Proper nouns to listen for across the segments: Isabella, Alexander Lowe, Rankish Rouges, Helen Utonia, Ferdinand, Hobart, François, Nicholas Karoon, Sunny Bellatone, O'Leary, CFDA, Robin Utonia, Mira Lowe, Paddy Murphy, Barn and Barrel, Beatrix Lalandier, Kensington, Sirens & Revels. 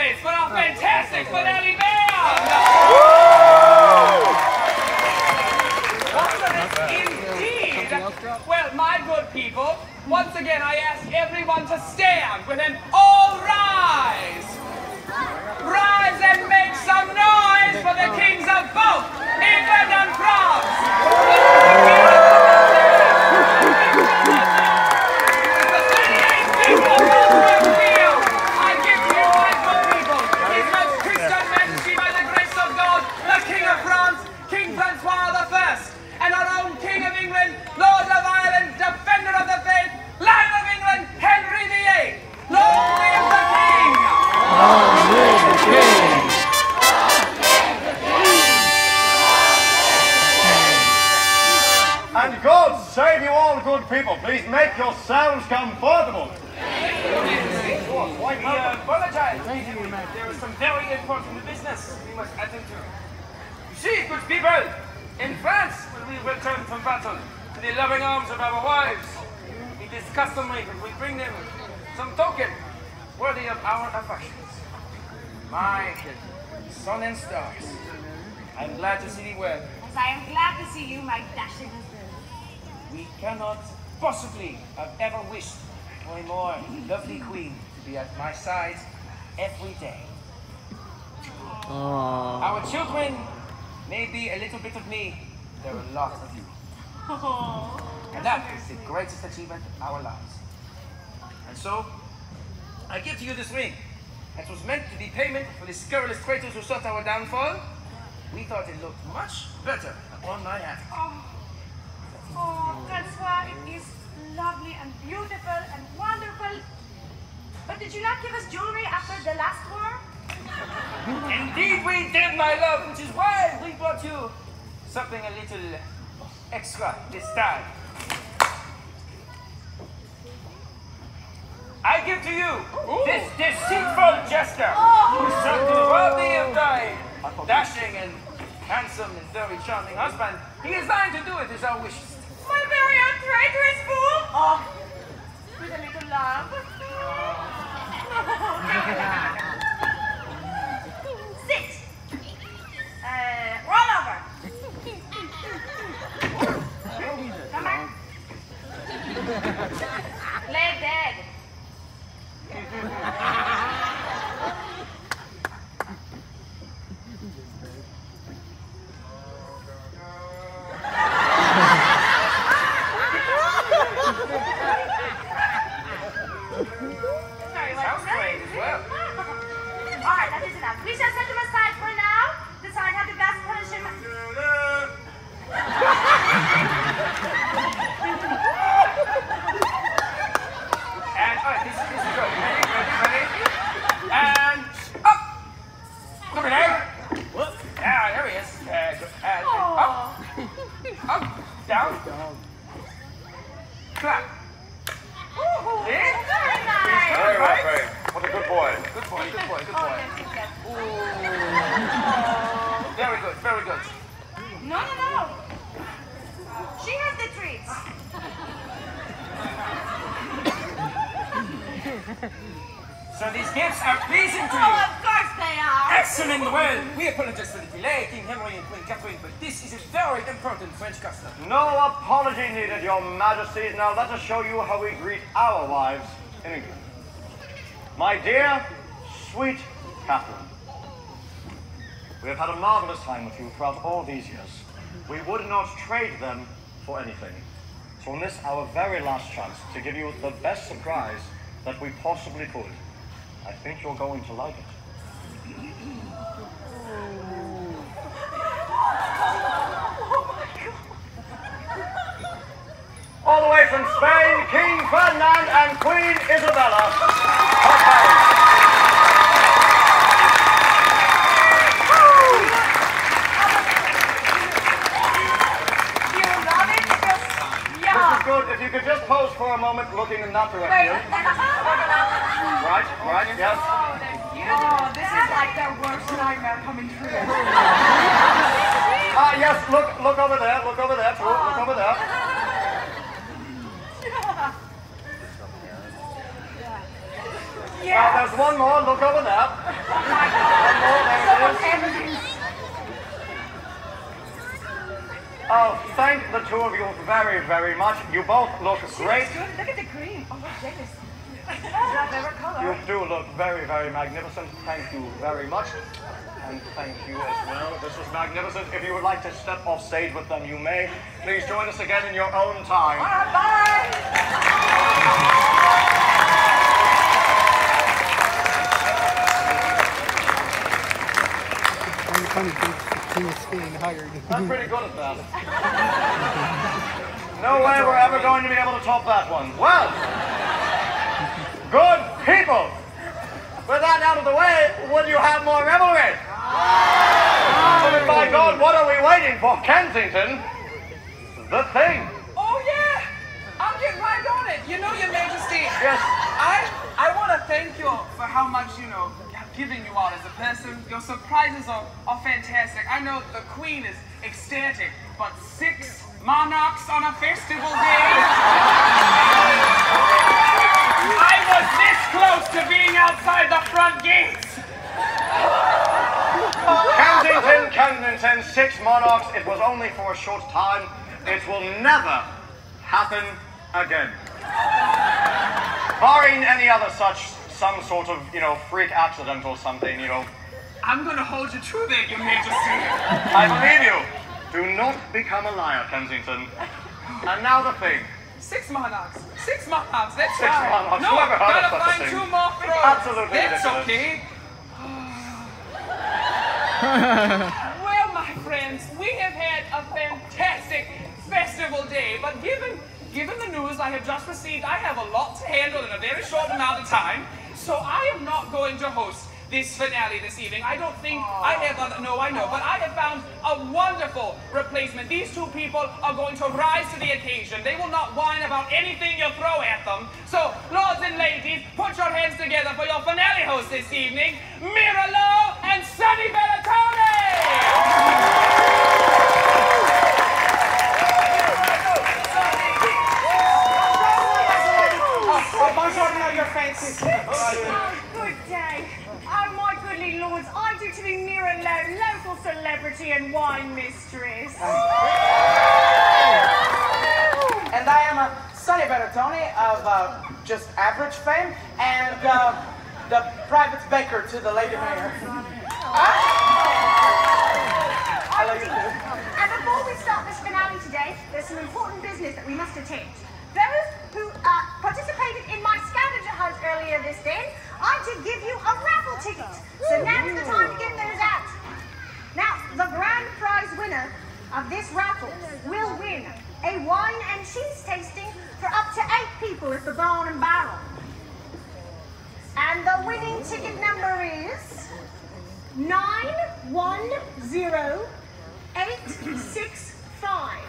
Revels for our fantastic finale band! Indeed! Well, my good people, once again I ask everyone to stand with an all rise! Rise and make some noise for the kings of both England and France! God save you all, good people. Please make yourselves comfortable. I apologize. There is some very important business we must attend to. You see, good people, in France, when we return from battle to the loving arms of our wives, it is customary that we bring them some token worthy of our affections. My sun and stars, I am glad to see thee well. As I am glad to see you, my dashing husband. We cannot possibly have ever wished for a more lovely queen to be at my side every day. Aww. Our children may be a little bit of me, there are lots of you. Aww. And that is the greatest achievement of our lives. And so, I give to you this ring. It was meant to be payment for the scurrilous traitors who sought our downfall. We thought it looked much better upon my hand. Oh. Oh, François, it is lovely and beautiful and wonderful. But did you not give us jewelry after the last war? Indeed we did, my love, which is why we brought you something a little extra this time. I give to you this deceitful jester who sought to rob thee of thy dashing and handsome and very charming husband. He is lying to do it as our wishes. My very own traitorous fool! Oh, with a little love. Sit! Roll over! Come back. Lay dead. Now let us show you how we greet our wives in England. My dear, sweet Catherine, we have had a marvelous time with you throughout all these years. We would not trade them for anything. So on this, our very last chance to give you the best surprise that we possibly could. I think you're going to like it. All the way from Spain, King Ferdinand and Queen Isabella. You love it? Yeah. This is good. If you could just pose for a moment looking in that direction. Right, right, yes. Oh, this is like the worst nightmare coming true. Yes, look over there, look over there, look over there. Yeah. There's one more, look over there. One more, there it is. Oh, thank the two of you very, very much. You both look great. Look at the cream. Oh, look, jealous. You do look very, very magnificent. Thank you very much. And thank you as well. This was magnificent. If you would like to step off stage with them, you may. Please join us again in your own time. Bye. I'm pretty good at that. No way we're ever going to be able to top that one. Well, good people, with that out of the way, would you have more revelry? Oh, by God, what are we waiting for? Kensington, the thing. Oh yeah, I'm getting right on it. You know, Your Majesty. Yes. I want to thank you for how much you know. Giving you all as a person. Your surprises are fantastic. I know the Queen is ecstatic, but 6 monarchs on a festival day? I was this close to being outside the front gates. Kensington, 6 monarchs. It was only for a short time. It will never happen again. Barring any other such some sort of, you know, freak accident or something, you know. I'm going to hold you to that, Your Majesty. I believe you. Do not become a liar, Kensington. And now the thing. 6 monarchs. 6 monarchs, that's right. 6 monarchs. No, I've got to find 2 more thrones. Absolutely that's ridiculous. Okay. Well, my friends, we have had a fantastic festival day, but given the news I have just received, I have a lot to handle in a very short amount of time. So I am not going to host this finale this evening. I don't think I have other, no, I know, but I have found a wonderful replacement. These two people are going to rise to the occasion. They will not whine about anything you throw at them. So, lords and ladies, put your hands together for your finale host this evening, Mira Lowe and Sunny Bellatone! Good day. Oh, my goodly lords, I do to be Mira Lowe, local celebrity and wine mistress. And I am Sunny Bellatone of just average fame and the private baker to the Lady Mayor. I love you too. And before we start this finale today, there's some important business that we must attend. Those who participated in my scavenger hunt earlier this day, I did give you a raffle ticket. So now's the time to get those out. Now, the grand prize winner of this raffle will win a wine and cheese tasting for up to 8 people at the Barn and Barrel. And the winning ticket number is 910865.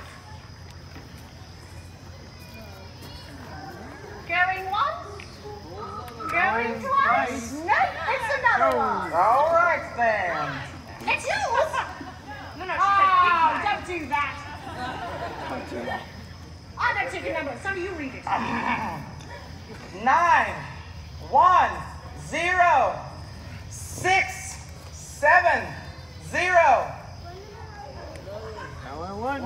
Going once, going twice, no, it's another one. All right then. It's yours. No, oh, don't do that. Don't do that. I don't take your number, so you read it. 910 670. Now I won.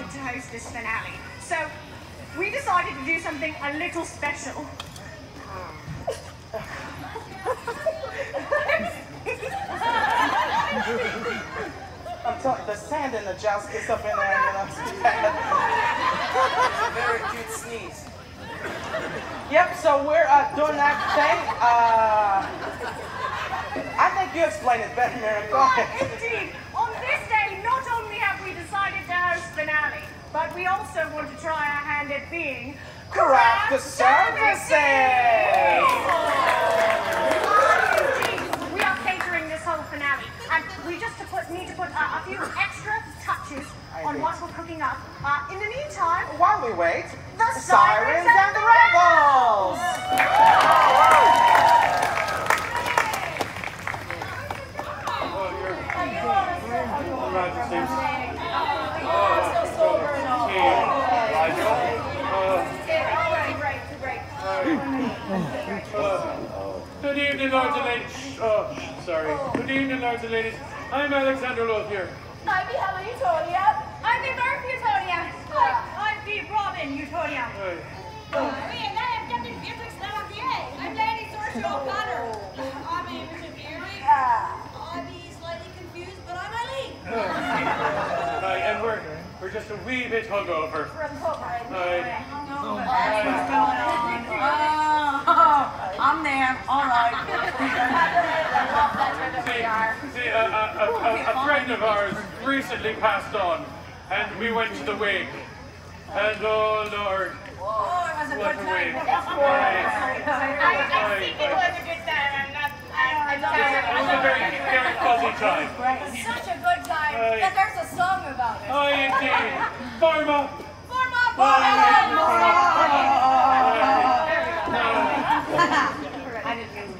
To host this finale. So, we decided to do something a little special. I'm talking, the sand in the joust gets up in there and I'm very cute sneeze. Yep, so we're doing that thing. I think you explained it better, Mary. Go ahead. Indeed. On this day, not only have we decided to host finale, but we also want to try our hand at being Craft the Services! Indeed, we are catering this whole finale, and we just need to put a few extra touches on what we're cooking up. In the meantime, while we wait, the Sirens and the Revels! Good evening, lords and ladies. Oh, sorry. Good evening, lords and ladies. I'm Alexander Lowe here. I'm Helen Utonia. I'm the Murph Utonia. I'm the Robin Utonia. And I am Captain Beatrix Lalandier. I'm Lady Sorcerer O'Connor. I'm Mr. Beery. I'll be slightly confused, but I'm Eileen. And we're just a wee bit hungover. From Hobart. I'm there. All right. A friend of ours recently passed on, and we went to the wake. And oh Lord, what a wake! I think it was a good time. It was a very fuzzy time. Such a good time that there's a song about it. Oh, indeed. Farmer. I didn't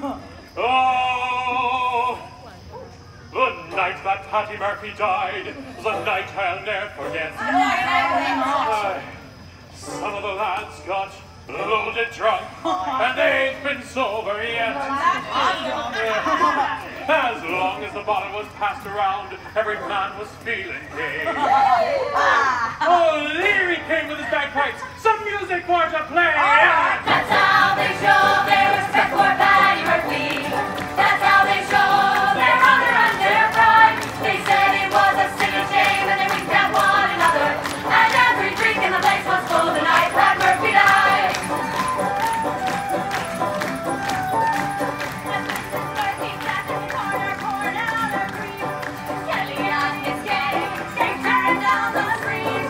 know. Oh, the night that Paddy Murphy died, the night I'll never forget. Some of the lads got loaded drunk, and they've been sober yet. As long as the bottle was passed around, every man was feeling gay. O'Leary came with his bagpipes, some music for to play. That's how they show their respect for Paddy Murphy. That's how they show their honor and their pride. They said it was a sin and shame, and they winked at one another. And every drink in the place was full the night that Murphy died. Kelly and his gang, they turned down the street.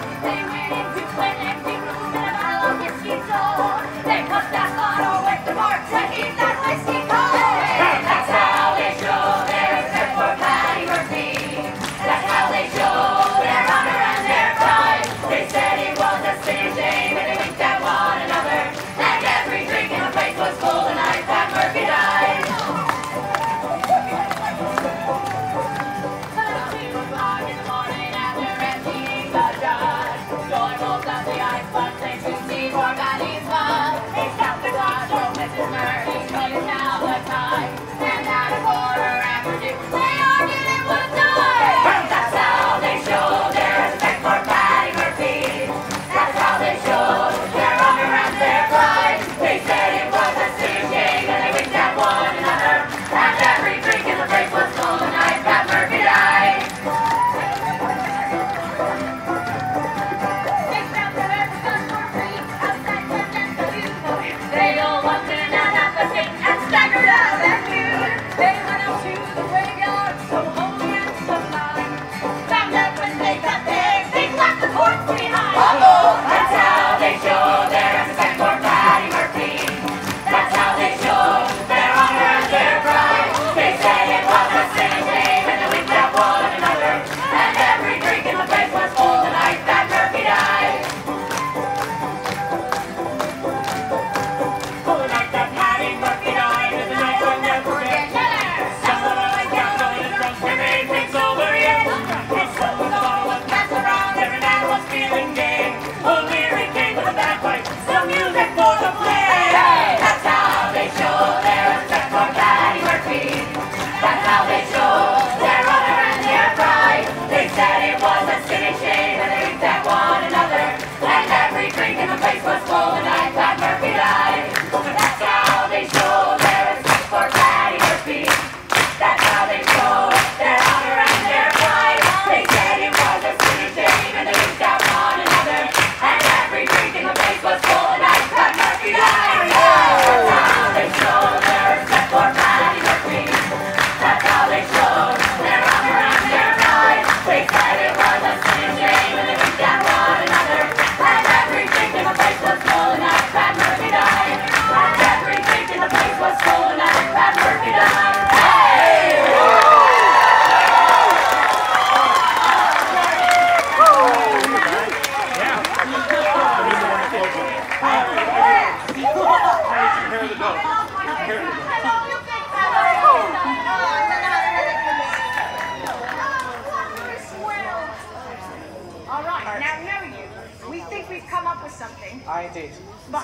I know you. We think we've come up with something. I did. But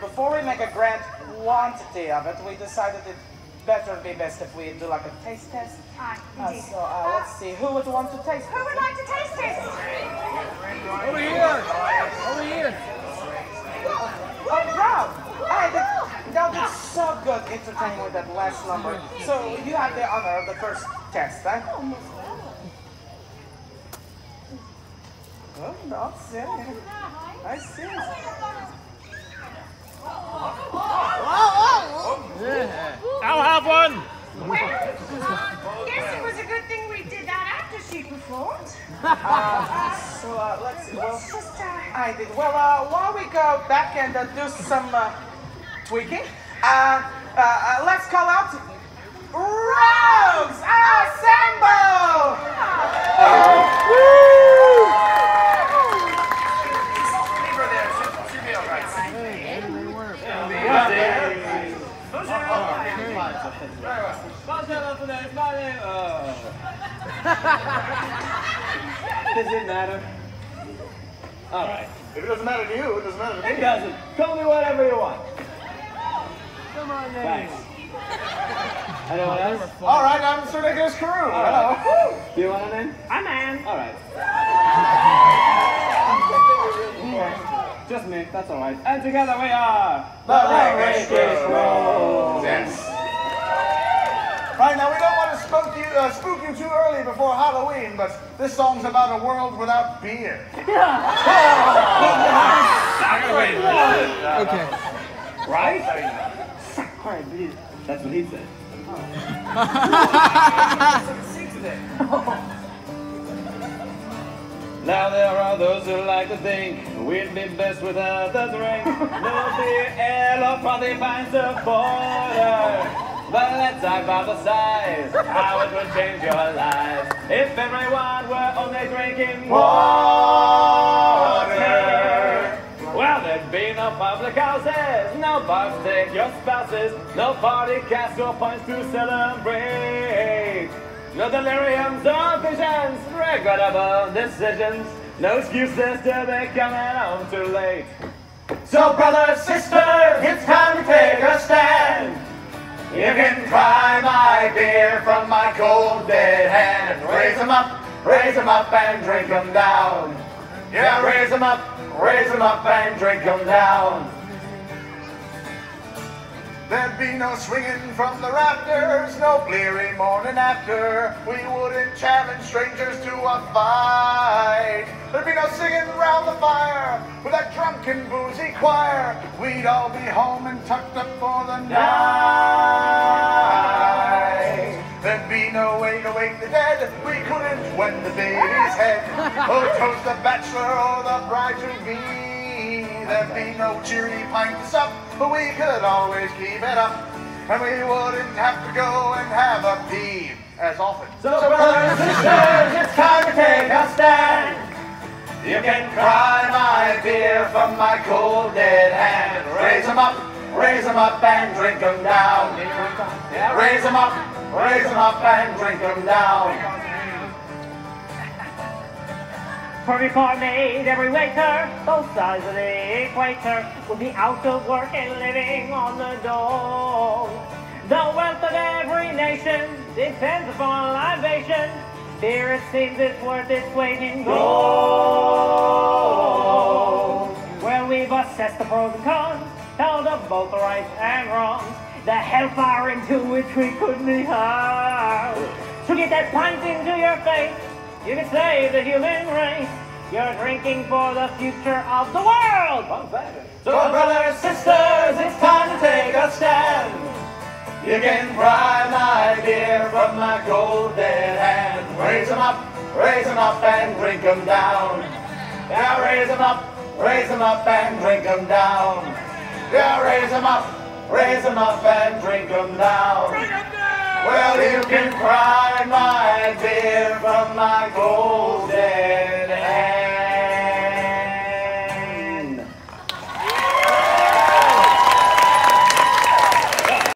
before we make a grand quantity of it, we decided it better be best if we do like a taste test. Indeed. Let's see, who would want to taste it? Who would like to taste it? Over here! Over here! Oh, Rob! That was so good entertaining with that last number. So you have the honor of the first test, eh? Oh, no, I see. I'll have one. Well, I guess it was a good thing we did that after she performed. Let's see. Well, I did. Well, while we go back and do some tweaking, let's call out Rogues Assemble! Does it matter? All right. If it doesn't matter to you, it doesn't matter to me. It doesn't. Call me whatever you want. Come on, then. Anyone else? All right, I'm Sir Nicholas Karoon. Hello. Right. You want a name? I'm Ann. All right. Okay. Just me. That's all right. And together we are the Nicholas Karoons. Yes. Right, now we don't want to spook you too early before Halloween, but this song's about a world without beer. Okay. Right? Sorry, beer. That's what he said. Now there are those who like to think we'd be best without the drink. No beer, ale, or party finds a border. Well, let's hypothesize how it would change your life if everyone were only drinking water. Well, there'd be no public houses, no bars, take your spouses, no party casts or points to celebrate, no deliriums or visions, regrettable decisions, no excuses to be coming home too late. So, brother, sister, it's time to take a stand. You can try my beer from my cold dead hand. Raise them up and drink them down. Yeah, raise them up and drink them down. There'd be no swinging from the rafters, no bleary morning after. We wouldn't challenge strangers to a fight. There'd be no singing round the fire with that drunken boozy choir. We'd all be home and tucked up for the night. There'd be no way to wake the dead. We couldn't wet the baby's head or toast the bachelor or the bride to be. There'd be no cheery pint to sup, but we could always keep it up, and we wouldn't have to go and have a pee as often. So brothers and sisters, it's time to take a stand. You can cry my beer from my cold dead hand. Raise them up and drink them down. Raise them up and drink them down. For before made every waiter, both sides of the equator, will be out of work and living on the dole. The wealth of every nation depends upon libation. Beer, it seems, is worth its weight in gold. Well, we've assessed the pros and cons, held up both the rights and wrongs, the hellfire into which we couldn't be harmed. So get that pint into your face, you can save the human race. You're drinking for the future of the world. So brothers, sisters, it's time to take a stand. You can try my beer from my cold dead hand. Raise them up and drink them down. Yeah, raise them up and drink them down. Yeah, raise them up and drink them down. Well, you can try my beer from my cold dead hand.